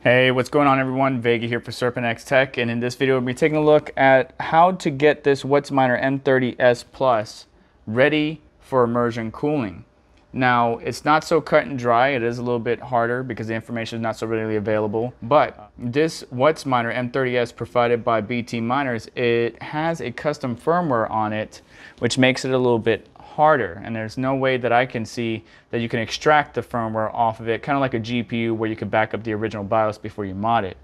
Hey, what's going on everyone? Vega here for SerpentX Tech, and in this video we'll be taking a look at how to get this WhatsMiner M30S Plus ready for immersion cooling. Now, it's not so cut and dry. It is a little bit harder because the information is not so readily available, but this WhatsMiner M30S provided by BT Miners, it has a custom firmware on it, which makes it a little bit harder, and there's no way that I can see that you can extract the firmware off of it, kind of like a GPU where you could back up the original BIOS before you mod it.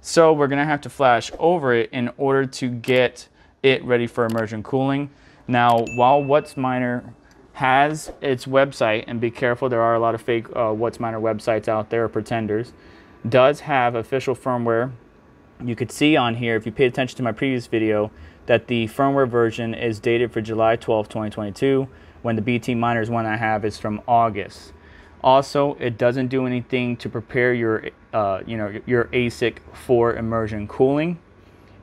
So we're gonna have to flash over it in order to get it ready for immersion cooling. Now, while WhatsMiner has its website, and be careful, there are a lot of fake WhatsMiner websites out there, pretenders, does have official firmware. You could see on here, if you paid attention to my previous video, that the firmware version is dated for July 12, 2022, when the BT Miners one I have is from August. Also, it doesn't do anything to prepare your ASIC for immersion cooling.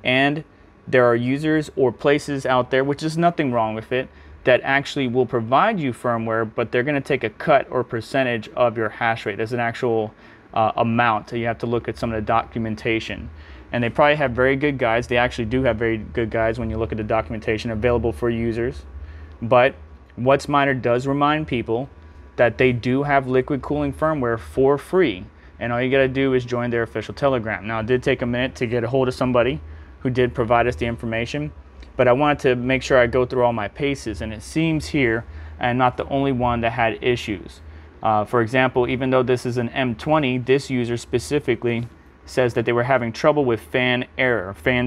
And there are users or places out there, which is nothing wrong with it, that actually will provide you firmware, but they're gonna take a cut or percentage of your hash rate. There's an actual amount, so you have to look at some of the documentation. And they probably have very good guides. They actually do have very good guides when you look at the documentation available for users. But WhatsMiner does remind people that they do have liquid cooling firmware for free. And all you gotta do is join their official Telegram. Now, it did take a minute to get a hold of somebody who did provide us the information, but I wanted to make sure I go through all my paces, and it seems here I'm not the only one that had issues. For example, even though this is an M20, this user specifically says that they were having trouble with fan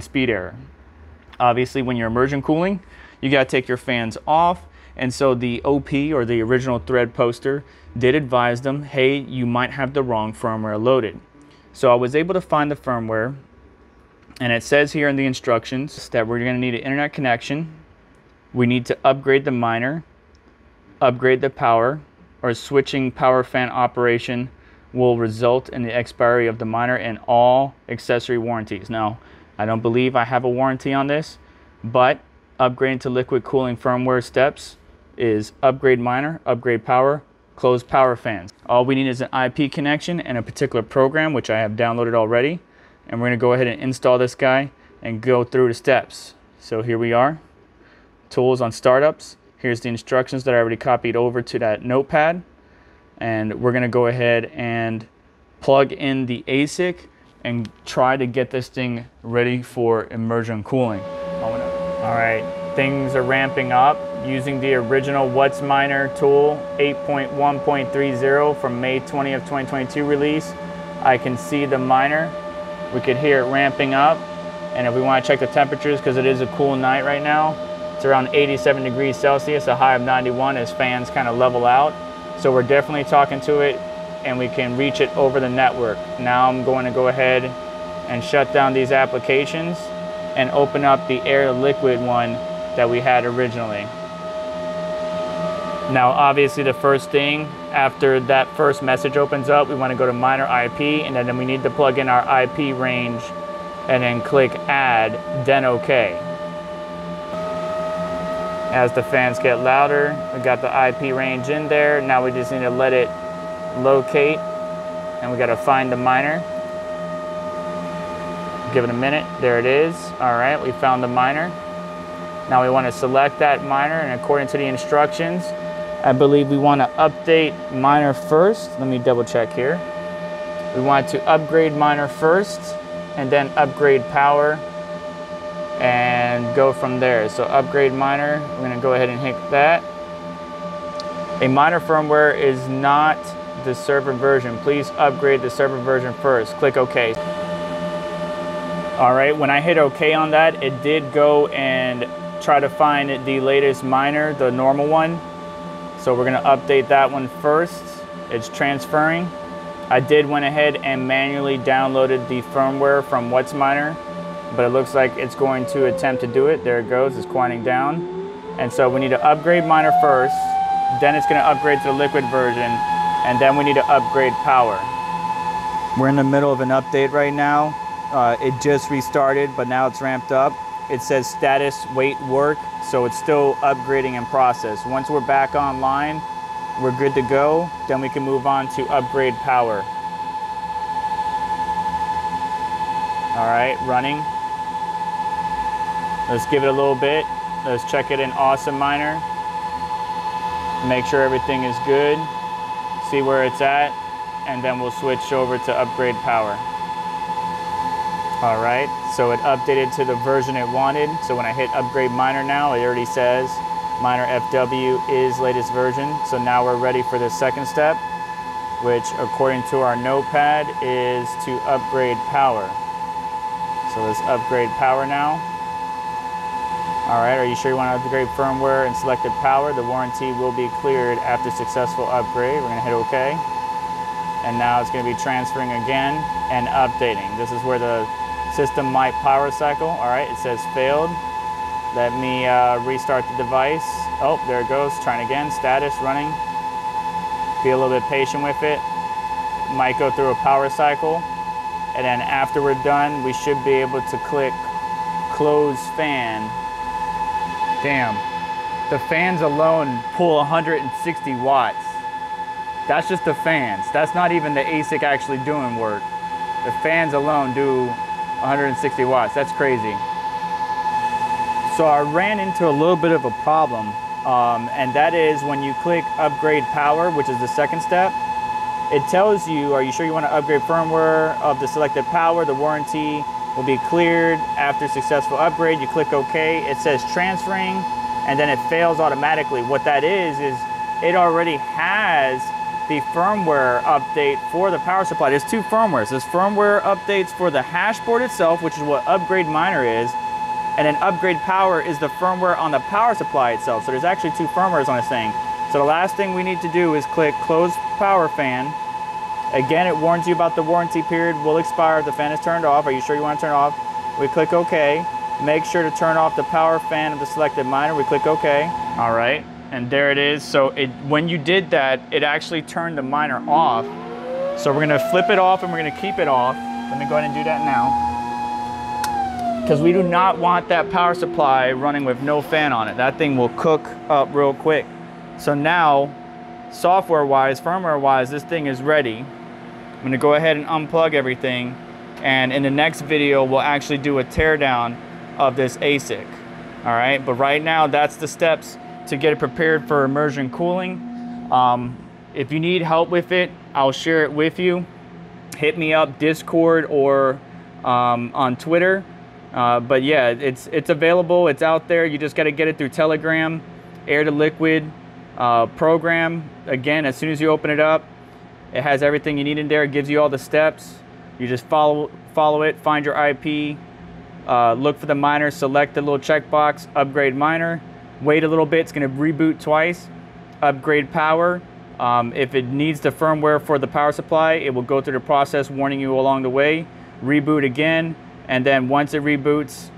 speed error. Obviously, when you're immersion cooling, you gotta take your fans off, and so the OP, or the original thread poster, did advise them, hey, you might have the wrong firmware loaded. So I was able to find the firmware, and it says here in the instructions that we're gonna need an internet connection, we need to upgrade the miner, upgrade the power, or switching power fan operation will result in the expiry of the miner and all accessory warranties. Now, I don't believe I have a warranty on this, but upgrading to liquid cooling firmware steps is upgrade miner, upgrade power, close power fans. All we need is an IP connection and a particular program, which I have downloaded already. And we're gonna go ahead and install this guy and go through the steps. So here we are, tools on startups. Here's the instructions that I already copied over to that notepad. And we're gonna go ahead and plug in the ASIC and try to get this thing ready for immersion cooling. All right, things are ramping up using the original WhatsMiner tool 8.1.30 from May 20 of 2022 release. I can see the miner. We could hear it ramping up, and if we want to check the temperatures, because it is a cool night right now, it's around 87 degrees Celsius, a high of 91 as fans kind of level out. So we're definitely talking to it, and we can reach it over the network. Now I'm going to go ahead and shut down these applications and open up the Air To Liquid one that we had originally. Now, obviously, the first thing after that first message opens up, we want to go to miner IP, and then we need to plug in our IP range and then click add, then okay. As the fans get louder, we got the IP range in there. Now we just need to let it locate, and we got to find the miner. Give it a minute. There it is. All right, we found the miner. Now we want to select that miner, and according to the instructions, I believe we want to update miner first. Let me double check here. We want to upgrade miner first and then upgrade power and go from there. So upgrade miner, we're gonna go ahead and hit that. A miner firmware is not the server version. Please upgrade the server version first. Click OK. All right, when I hit OK on that, it did go and try to find the latest miner, the normal one. So we're gonna update that one first. It's transferring. I did went ahead and manually downloaded the firmware from WhatsMiner, but it looks like it's going to attempt to do it. There it goes, it's quieting down. And so we need to upgrade miner first, then it's gonna upgrade to the liquid version, and then we need to upgrade power. We're in the middle of an update right now. It just restarted, but now it's ramped up. it says status, wait, work, so it's still upgrading in process. Once we're back online, we're good to go, then we can move on to upgrade power. All right, running. Let's give it a little bit. Let's check it in Awesome Miner. Make sure everything is good. See where it's at, and then we'll switch over to upgrade power. All right, so it updated to the version it wanted. So when I hit upgrade miner now, it already says miner FW is latest version. So now we're ready for the second step, which according to our notepad is to upgrade power. So let's upgrade power now. All right, are you sure you want to upgrade firmware and selected power? The warranty will be cleared after successful upgrade. We're gonna hit okay. And now it's gonna be transferring again and updating. This is where the system might power cycle. All right, it says failed. Let me restart the device. Oh, there it goes, trying again, status, running. Be a little bit patient with it. Might go through a power cycle. And then after we're done, we should be able to click close fan. Damn, the fans alone pull 160 watts. That's just the fans. That's not even the ASIC actually doing work. The fans alone do 160 watts. That's crazy. So I ran into a little bit of a problem, and that is when you click upgrade power, which is the second step, it tells you, are you sure you want to upgrade firmware of the selected power? The warranty will be cleared after successful upgrade. You click OK. It says transferring, and then it fails automatically. What that is it already has the firmware update for the power supply. There's two firmwares. There's firmware updates for the hash board itself, which is what upgrade miner is, and then upgrade power is the firmware on the power supply itself. So there's actually two firmwares on this thing. So the last thing we need to do is click close power fan. Again, it warns you about the warranty period will expire if the fan is turned off. Are you sure you want to turn it off? We click OK. Make sure to turn off the power fan of the selected miner. We click OK. All right. And there it is. So when you did that, it actually turned the miner off. So we're gonna flip it off and we're gonna keep it off. Let me go ahead and do that now. Because we do not want that power supply running with no fan on it. That thing will cook up real quick. So now, software-wise, firmware-wise, this thing is ready. I'm gonna go ahead and unplug everything. And in the next video, we'll actually do a teardown of this ASIC. All right, but right now, that's the steps to get it prepared for immersion cooling. If you need help with it, I'll share it with you. Hit me up, Discord or on Twitter. But yeah, it's available, it's out there. You just gotta get it through Telegram, Air to Liquid program. Again, as soon as you open it up, it has everything you need in there. It gives you all the steps. You just follow it, find your IP, look for the miner, select the little checkbox, upgrade miner. Wait a little bit, it's gonna reboot twice, upgrade power. If it needs the firmware for the power supply, it will go through the process warning you along the way, reboot again, and then once it reboots,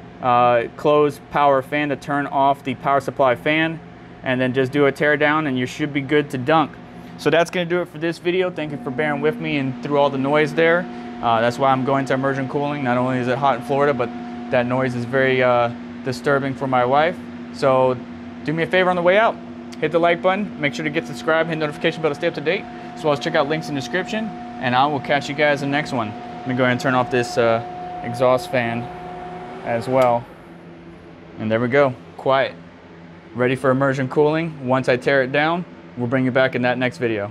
close power fan to turn off the power supply fan, and then just do a teardown and you should be good to dunk. So that's gonna do it for this video. Thank you for bearing with me and through all the noise there. That's why I'm going to immersion cooling. Not only is it hot in Florida, but that noise is very disturbing for my wife. So do me a favor on the way out, hit the like button, make sure to get subscribed, hit the notification bell to stay up to date, as well as check out links in the description, and I will catch you guys in the next one. Let me go ahead and turn off this exhaust fan as well. And there we go, quiet. Ready for immersion cooling. Once I tear it down, we'll bring you back in that next video.